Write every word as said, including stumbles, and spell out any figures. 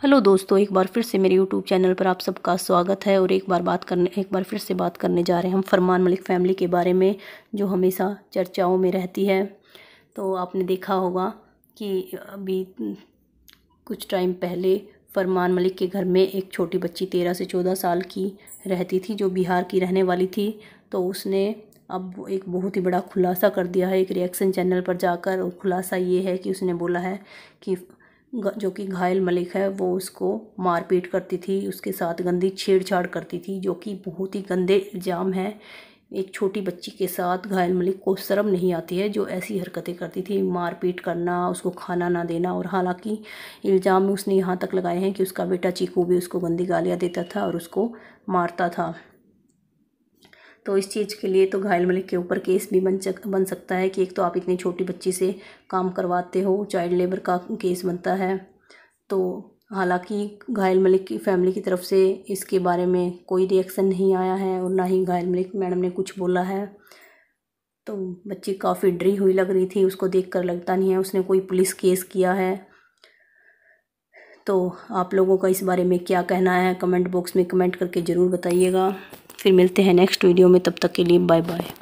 Hello दोस्तों, एक बार फिर से मेरे यूट्यूब चैनल पर आप सबका स्वागत है। और एक बार बात करने एक बार फिर से बात करने जा रहे हैं हम फरमान मलिक फैमिली के बारे में, जो हमेशा चर्चाओं में रहती है। तो आपने देखा होगा कि अभी कुछ टाइम पहले फरमान मलिक के घर में एक छोटी बच्ची तेरह से चौदह साल की रहती थी, जो बिहार की रहने वाली थी। तो उसने अब एक बहुत ही बड़ा खुलासा कर दिया है एक रिएक्शन चैनल पर जाकर। और खुलासा ये है कि उसने बोला है कि जो कि घायल मलिक है, वो उसको मारपीट करती थी, उसके साथ गंदी छेड़छाड़ करती थी, जो कि बहुत ही गंदे इल्ज़ाम है। एक छोटी बच्ची के साथ घायल मलिक को शर्म नहीं आती है, जो ऐसी हरकतें करती थी, मारपीट करना, उसको खाना ना देना। और हालांकि इल्ज़ाम में उसने यहाँ तक लगाए हैं कि उसका बेटा चीकू भी उसको गंदी गालियाँ देता था और उसको मारता था। तो इस चीज़ के लिए तो घायल मलिक के ऊपर केस भी बन सक बन सकता है कि एक तो आप इतनी छोटी बच्ची से काम करवाते हो, चाइल्ड लेबर का केस बनता है। तो हालांकि घायल मलिक की फैमिली की तरफ से इसके बारे में कोई रिएक्शन नहीं आया है और ना ही घायल मलिक मैडम ने कुछ बोला है। तो बच्ची काफ़ी डरी हुई लग रही थी, उसको देखकर लगता नहीं है उसने कोई पुलिस केस किया है। तो आप लोगों का इस बारे में क्या कहना है, कमेंट बॉक्स में कमेंट करके ज़रूर बताइएगा। फिर मिलते हैं नेक्स्ट वीडियो में, तब तक के लिए बाय बाय।